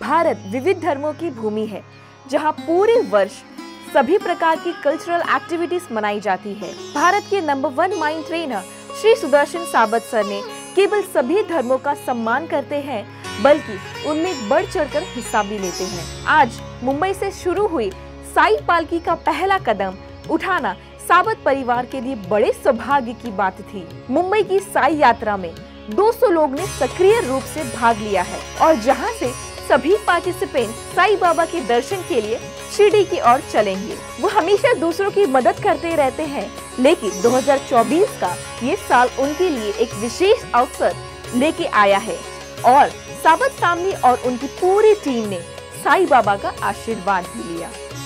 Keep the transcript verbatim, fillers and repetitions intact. भारत विविध धर्मों की भूमि है, जहां पूरे वर्ष सभी प्रकार की कल्चरल एक्टिविटीज मनाई जाती है। भारत के number one mind trainer Shri Sudarshan Sabat sir ने केवल सभी धर्मों का सम्मान करते हैं, बल्कि उनमें बढ़ चढ़कर हिस्सा भी लेते हैं। आज मुंबई से शुरू हुई साई पालकी का पहला कदम उठाना साबत परिवार के लिए बड़े सौभाग्य की बात थी। मुंबई की साई यात्रा में दो सौ लोग ने सक्रिय रूप से भाग लिया है और जहां से सभी पार्टिसिपेंट साई बाबा के दर्शन के लिए शिरडी की ओर चलेंगे। वो हमेशा दूसरों की मदद करते रहते हैं, लेकिन दो हज़ार चौबीस का ये साल उनके लिए एक विशेष अवसर लेके आया है और साबत फैमिली और उनकी पूरी टीम ने साई बाबा का आशीर्वाद भी लिया।